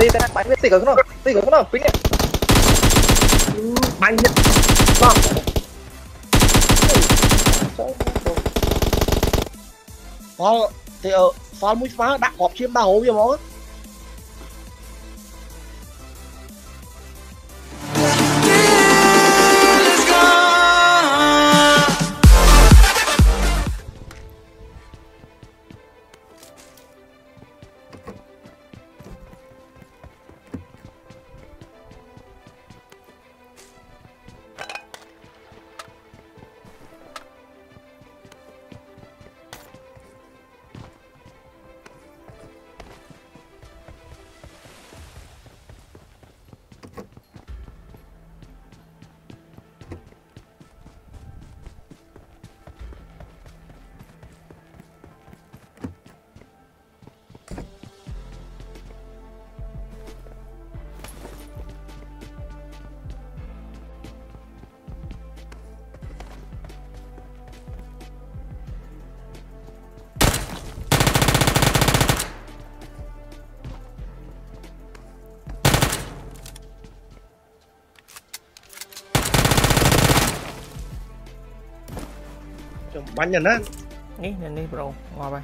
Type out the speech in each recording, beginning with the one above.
ตีกันข้างนอกปิ๊งเนี่ยไปเนี่ยบ้าFall thì ở Fall mũi phá đã họp chiếm đào bây giờ mó. Bắn nhìn á. Ý, nhìn đi bro, ngồi bay.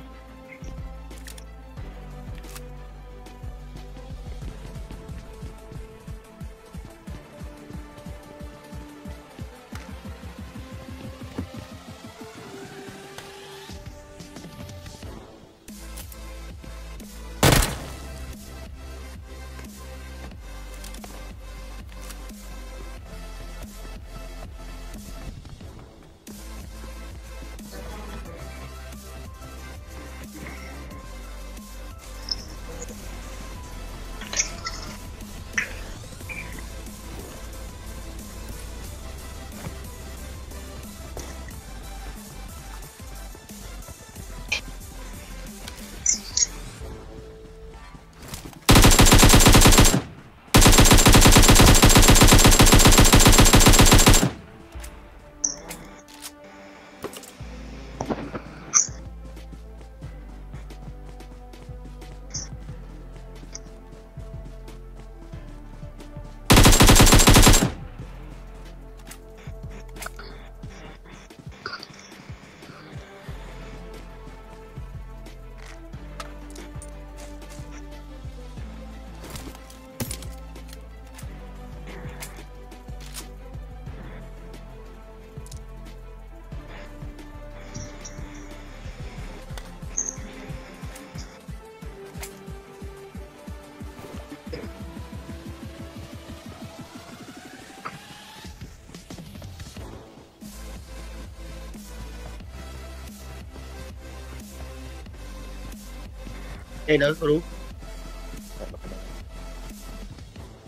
Đây nữa có đúng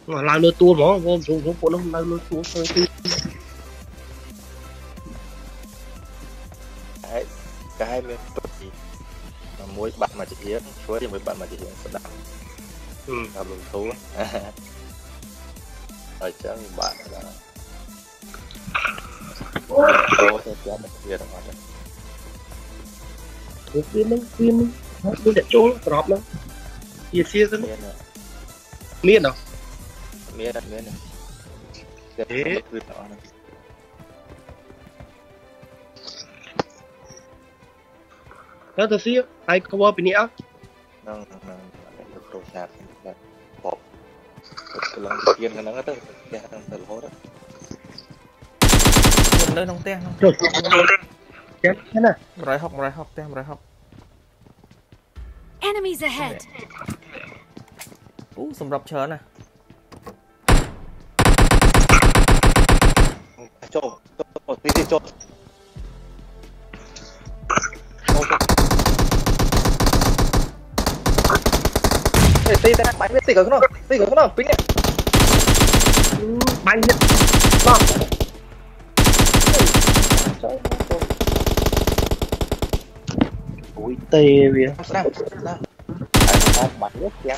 mà làm lôi tua mỏ vô xuống của nó làm lôi tua thôi đấy cái lên gì mà mỗi bạn mà chị Yến chuối thì mỗi bạn mà chị Yến sẽ làm làm lùng thú rồi chắc bạn là tôi sẽ chém được kia là hoàn rồi kiếm tôi để trốn drop lắm, kia kia lắm, miên đâu, miên này, thế, đó tôi xíu, ai cover bên nhá, đang được đồ sạc, bọc, lần tiền cái nắng đó, cái hàng tờ lố đó, lên nông te, chết thế này, rồi học Enemies ahead. Ú, sầm rập chờ nè. Chỗ. Tì tay bắn tì ở nó, ping nè. Bắn nè. Bom. Ui tê bia. Bắn nước kìa.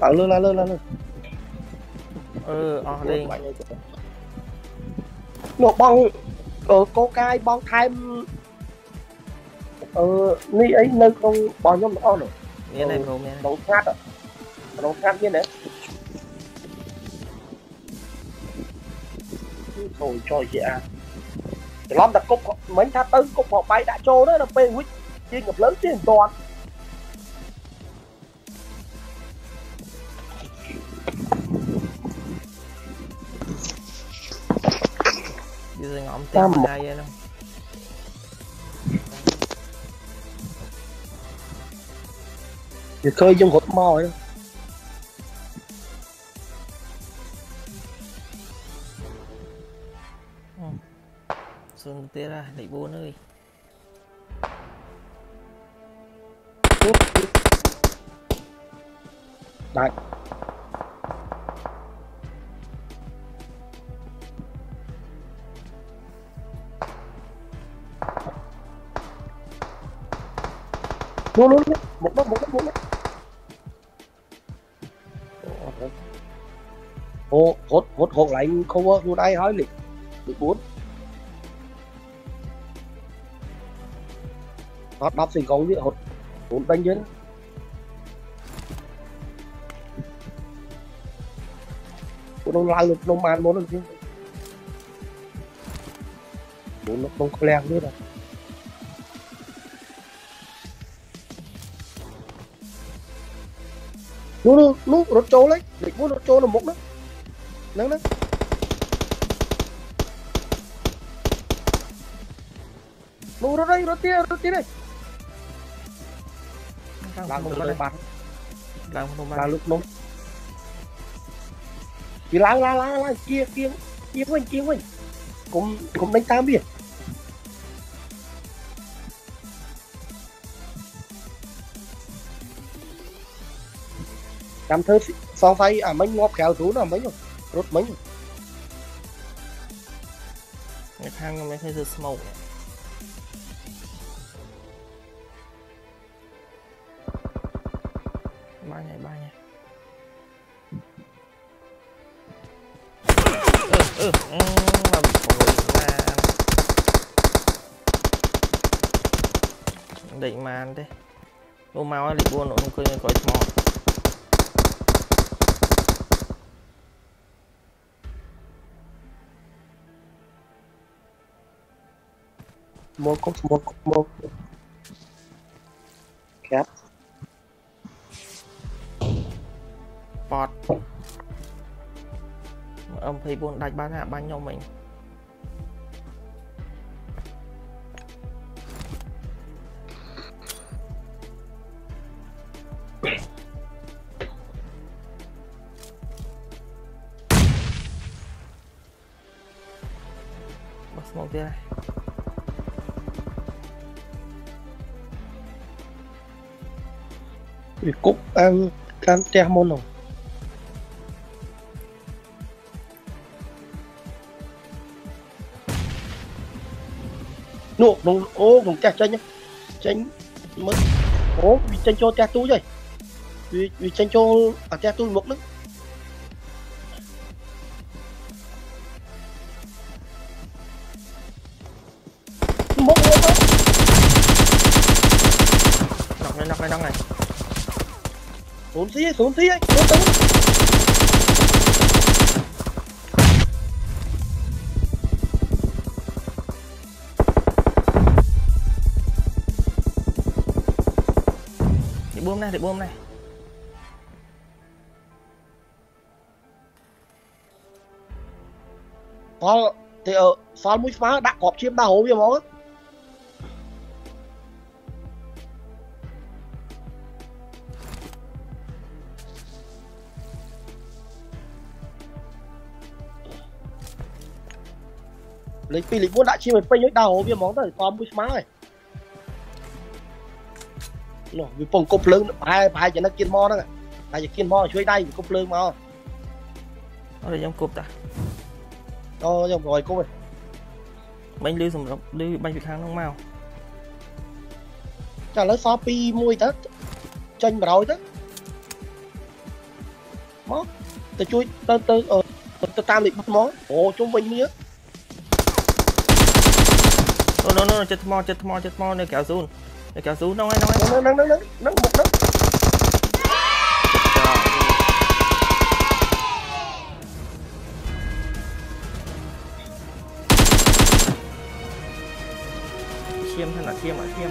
Lại lên lên. Đi. Nó bong cô cai bong time. Ni ấy nơi con bọn nhóm nó rồi. Miếng này bro, miếng này. Đấu sát ạ. Đấu sát miếng đấy. Ôi trời kìa. Thì lắm là cục mấy thác tấn cục họ bay đã trô đó là bên huyết. Chuyên ngập lớn tiền toàn. Rồi ngõm tiếp vào đây vậy đâu. Thì khơi trong hột mò vậy đó. Xuân tía ra, đẩy bốn ơi. Đấy. Luôn luôn một hốt hốt lại không có luôn ai hỏi lịch 14 hốt bắp sinh cấu giữa hốt 4 đánh dưới nó lại lực nó màn 4 lần chứ 4 nó không có leng nữa rồi. Nó rốt trâu lấy, địch muốn rốt trâu là mục đó. Nâng đó. Nó rốt đây, rốt tía đây. Làm không nó bắn. Làm không nó bắn. Lúc nông. Thì láng, kia quên. Cũng đánh 8 biển. Làm thơ so tay à mấy ngóp kéo rú là mấy rồi rút mấy rồi cái thang mấy cái smoke này. Ba ngày làm rồi đẩy màn thế lô máu ấy buồn nó không cười coi smoke. Một Cat Bot ông thấy buồn đạch bán hạ bao nhiêu mình. Bắt một tia này. Thì cúc ăn can tre môn rồi. Nụ nó ô cũng chặt chanh nhá. Chanh mất. Ô bị chanh cho te túi rồi. Vì chanh cho ở te túi một nước. Một nữa. Đọc này. Xuống tí ấy, xuống tí. Để bơm này. Có, thì ở xóa mũi phá đã cọp chiếm 3 hố cho món á. Lấy pin lính muốn đã chia một pin nhớ đào viên món rồi toàn bùi má này. Nó vì phòng cục lớn bài cho nó kiên mo đó này. Bài cho kiên mo chơi đây cục lớn mà. Nó để trong cục ta. Đó trong rồi cục này. Bánh lưu sầm lưu bánh vịt hang nó mau. Chả lấy xóa pi mui tết. Chênh mà rồi tết. Mó. Tôi chui tôi tam định bắt mó. Ồ chúng mình nhớ. Nó chết mò này kéo xuống nó ngay nó một đất เทียมท่านหน่อยเทียมหน่อยเทียม